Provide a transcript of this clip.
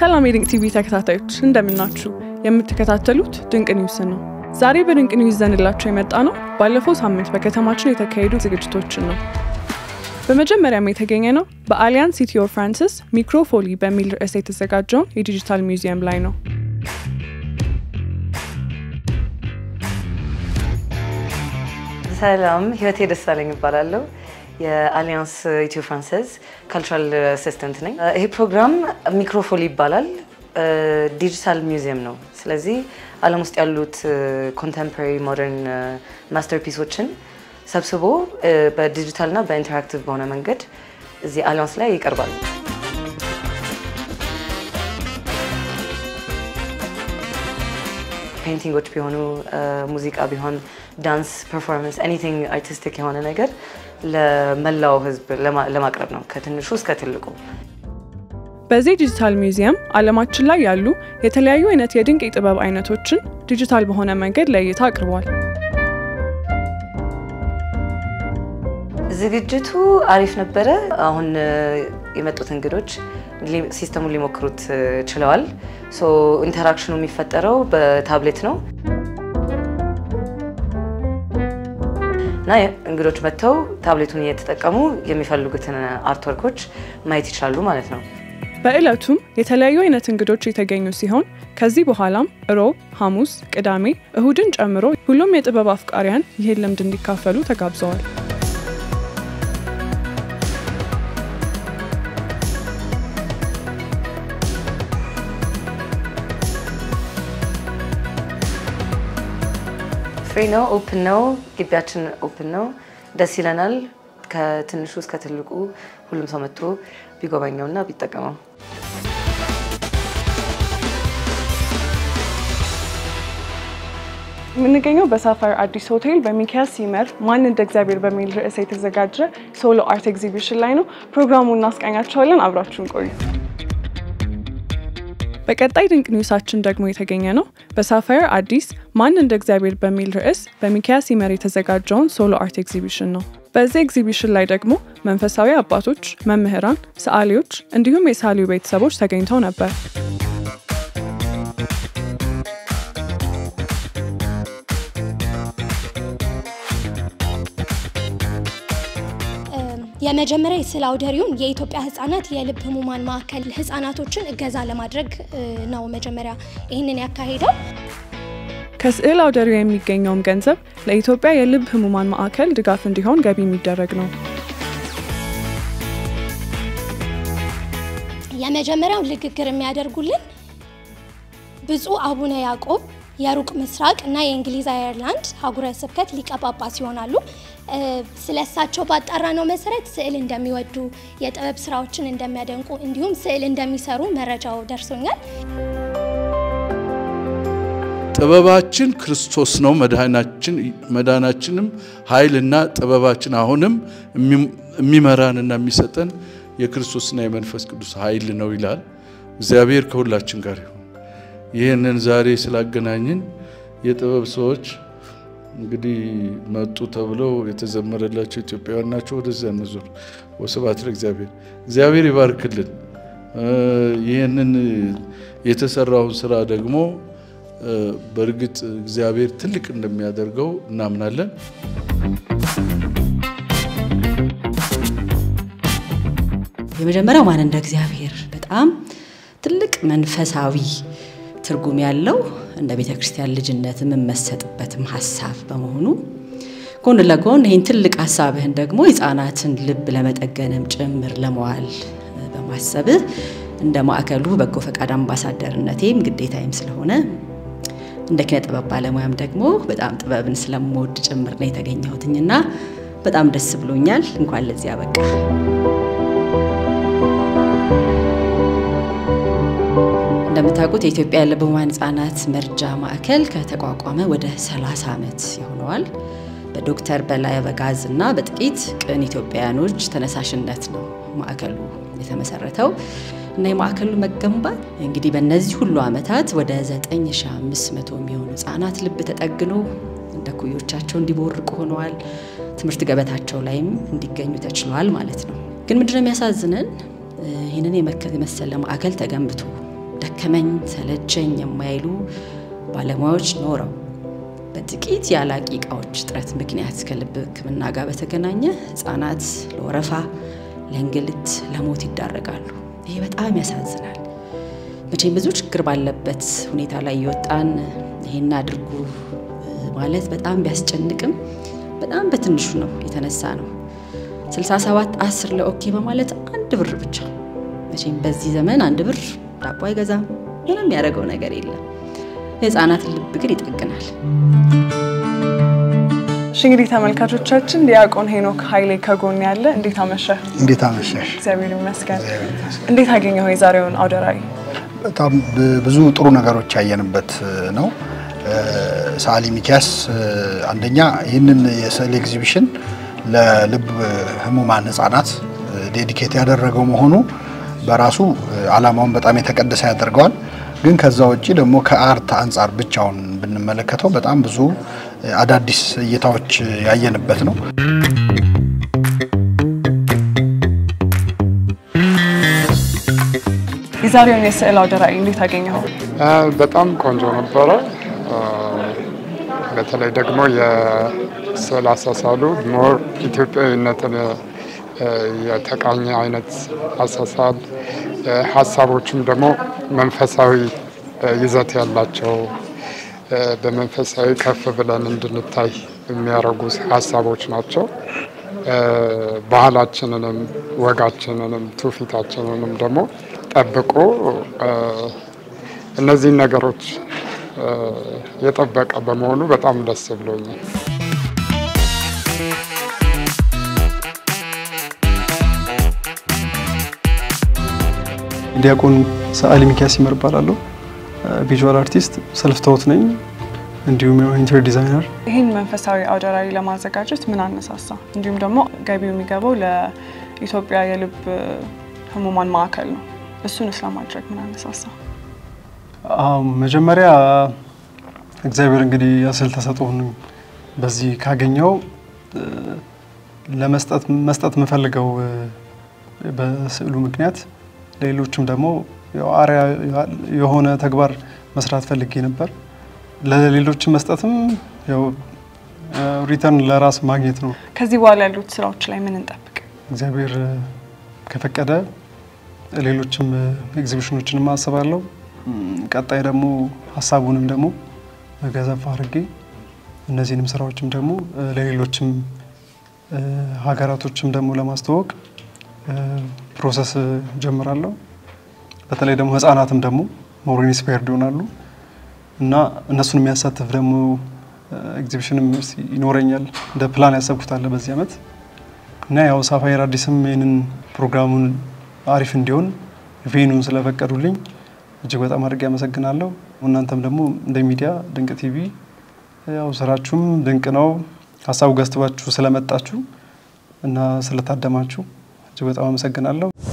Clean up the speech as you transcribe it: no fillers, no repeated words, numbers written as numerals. Salam irinki bitakatayu chindeminnachu yemittakatatelut dinqniyusnu Zare berinqniyu zenelachu yemetano balefo samint beketamachin yetekeyidu zigijitochun no Bemejemeriyam yetegenyeno beAlliance Ethio-Française Micro-Folie bemil r'es yetezegajjon Digital Museum lay no Salam hiyoti desaleng ibalallo Alliance Ethio-Française cultural assistant ne. He program Micro-Folie balal digital museum no. Selezi alamust yallut contemporary modern masterpiece ochin. Sabsubo ba digital na ba interactive bona manged. Zi Alliance la yikarbal. Painting och bihonu, music abihon, dance performance, anything artistic yihonu neger. لملاو حزب لما قربنا كتنشو سكتلكو بزي ديجيتال ميوزيوم عالماچن لا يالو يتلايو اينت يدنق يطباب اينتوچن ديجيتال بهونه منقد ليتا قربوال زيجتو عارف نبره اهون يمطوت انغدوچ سيستمو ليموكروت چلاوال سو انتراكشنو ميفطرو بتابلت نو نای انگلیسی متو تابلتونیت تکامو یه میفعل لگتنه آرتور کوچ مایتی شلو مالت نم. با علتم یه تلاعیو این تنگلیسی تگینوسیهان کزی بحالم رو حاموس کدامی اهودنچ امرو هلم یه تباب افکاریان یه لم دندی کافلو تگابزار. Free now, open now, gibbiachin open now. Dasilanal ka tenishus ka telugu hulum samatto bigobagnona bitakama. من كانوا بسافر أديس هوتيل بميكال سيمر ما ندك زبير بميل رئيسة الزجاجة سولو آرت إكزيبيشن لاينو برنامج الناس كأنها شغلنا أبراتشون كوري. بكتاي رنكنيو ساتشن دقموي تجينيانو بسافر أديس مان اندک زبیر به میل رئیس به میکسی مریت زگاد جان سولو آرت اکزیبیشن نه. بعض اکزیبیشن لایدگمو من فسایع آبادوچ من مهران سالیوچ اندیهم ایسالیو بیت سبوش تگین تانه بر. یا مجموعه سلاودریون یه توپ هزانات یه لب همومان ماکل هزانات وچن اجازه مدرک ناو مجموعه این نیاکهیدا. كسئلة ودريم ميجين يوم جنسب لإثيوبيا يلب همومان مأكل دقافن دهون قبي ميدرجنو. يا مجمرة ولك كرم يادر قلن بزو أبونا يعقوب يروك مسراق ناي إنجليزا إيرلاند هاجر سبكت لك أبا باسيونالو سلسات شباب أرانو مسرات سئلن دمي ودو يتقبل سراوتشن دمي دنكو إنديوم سئلن دمي سرو مرجعو درسونيان. تباباتشين كريستوس نو مداناتشينم هايلنا تباباتشين هونم ميمراننا ميستن يا كريستوس نايمن فسكدوس هايلنا ويلال زابير كولاتشين كاريو يهنن زاري سلاغنانين يتباب سوچ እንግዲህ መጡ ተብለው የተዘመረላቸው ኢትዮጵያውያን ናቸው ወደዛ እንዙር ወሰባትር እግዚአብሔር ይባርክልን ይሄንን የተሰራው ስራ ደግሞ በርግጥ እግዚአብሔር ትልቅ እንደሚያደርገው እናምናለን የመጀመሪያው ማን እንደ እግዚአብሔር በጣም ትልቅ መንፈሳዊ ትርጉም ያለው እንደ ቤተክርስቲያን ልጅነት መመሰጥበትም ሐሳብ በመሆኑ ጎን ለጎን ይሄን ትልቅ ሐሳብህን ደግሞ የጻናትን ልብ ለመጠገንም ጭምር ለመዋል በማሰብ እንደ ማዕከሉ በጎ ፈቃድ አምባሳደርነቴም ግዴታዬም ስለሆነ እንደከ ጥበብ ባለሙያም ደግሞ በጣም ጥበብን ስለምወድ ጭምር ነው የተገኘሁትና በጣም ደስ ብሎኛል እንኳን ለዚህ ያበቃ እንደምታውቁት የኢትዮጵያ ልብ ህሙማን ህጻናት መርጃ ማዕከል ከተቋቋመ ወደ 30 ዓመት ይሆነዋል በዶክተር በላይ አበጋዝና በጥቂት ቅን ኢትዮጵያኖች ተነሳሽነት ነው ማዕከሉ የተመሰረተው እና የማዕከሉ መገንባት እንግዲህ በእነዚህ ሁሉ አመታት ወደ 9500 የሚሆኑ ህጻናት ልብ ተጠግኖ እንደኩዮቻቸው እንዲቦርቁ ሆነዋል ትምህርት ገበታቸው ላይም እንዲገኙ ተችሏል ማለት ነው ግን ምንድነው የሚያሳዝነን ይሄንን የመከለ ማዕከል ተገንብቶ كمان تلجين يميلو بالموج نورا بدكيت يلاقيك أوج ترت مكني هتكلبك من نجابة كنانية زعنات لورفة لانجلت لموت الدرجالو هي بتأمي يسانسنال بتشي بزوج كربال لبت هنيت على يوت أن هي نادركو مالت بتأمي بيسجنكم بتأمي بتنشونه يتنسانو سلسلة سوات عصر لأوكي مالت عند بر بتشا بتشي بس زمان عند بر لابوي جزا أنا ميرجونا جريلا የህፃናት ልብግር ይጠግናል ሽንግሪ ተመልካቾቻችን ዲያቆን ሄኖክ ኃይሌ ከጎን ያለ እንዴት አመሸህ እንዴት አመሸህ እግዚአብሔር ይመስገን እንዴት አገኘው የዛሬውን አውደራይ በጣም ብዙ ጥሩ ነገሮች ያየንበት ነው ሳሊ ሚካስ አንደኛ ይሄንን የስዕል ኤግዚቢሽን ለልብ ህሙማን ህፃናት ዴዲኬት ያደረገው መሆኑ በራሱ አላማውን በጣም የተቀደሰ ያደርገዋል ግን ከዛው እጪ ደሞ ከአርት አንፃር ብቻውን ብንመለከተው በጣም ብዙ አዳዲስ እይታዎች ያየንበት ነው ይዛሬው የስዕል አውደራይ እንዴት አገኘኸው በጣም ቆንጆ ነበረ በተለይ ደግሞ የስዕል አሳሳሉ ሞር ኢትዮጵያዊነትን የተቃኘ አይነት አሳሳል ሐሳቦችም ደግሞ መንፈሳዊ ይዘት ያላቸው በመንፈሳዊ ከፍ ብለን እንድንታይ የሚያረጉ ሐሳቦች ናቸው ባህላችንንም ወጋችንንም ትውፊታችንንም ደግሞ ጠብቆ እነዚህ ነገሮች የጠበቀ በመሆኑ በጣም ደስ ብሎኛል ዲያቆን ሰዓሊ ሚካኤል ይመርባላሉ ቪዥዋል አርቲስት ሰልፍ ታውት ነኝ እንዲሁም ኢንተር ዲዛይነር ይሄን መንፈሳዊ አውደራይ ለማዘጋጀት ምን አነሳሳ እንዲሁም ደግሞ ገቢው የሚገባው ለኢትዮጵያ የልብ ህሙማን ማዕከል ነው እሱን ስለማድረግ ምን አነሳሳ መጀመሪያ እግዚአብሔር እንግዲህ ያሰል ተሰጥቶኝ በዚህ ካገኘው ለመስጠት መፈልገው በስዕሉ ምክንያት ሌሎችም ደሞ ያው አሪያ የሆነ ተግባር መስራት ፈልጌ ነበር ለሌሎች መስጠትም ያው ሪተርን ለራስ ማግኘት ነው ከዚህ በኋላ ያሉት ስራዎች ላይ ምን እንጠብቅ እግዚአብሔር ከፈቀደ ሌሎችም ኤግዚቢሽኖችንም አሰባለሁ ቀጣይ ደሞ ሐሳቡንም ደሞ ገዘፍ አድርጌ እነዚህንም ስራዎችም ደሞ ለሌሎችም ሀገራቶችም ደሞ ለማስተዋወቅ ፕሮሰስ ጀምራለሁ በተለይ ደግሞ ህፃናትም ደግሞ ሞር ኢንስፓየርድ ሆናሉ እና እነሱንም ያሳተፍ ደግሞ ኤግዚቢሽንም ይኖረኛል እንደ ፕላን ያሰብኩት አለ በዚህ አመት እና ያው ሳፋየር አዲስም ይሄንን ፕሮግራሙን አሪፍ እንዲሆን ቬኑን ስለፈቀዱልኝ እጅግ በጣም አድርጌ አመሰግናለሁ እናንተም ደግሞ እንደ ሚዲያ ድንቅ ቲቪ ያው ስራችሁም ድንቅ ነው ሐሳቡ ገዝታችሁ ስለመጣችሁ እና ስለታደማችሁ በጣም አመሰግናለሁ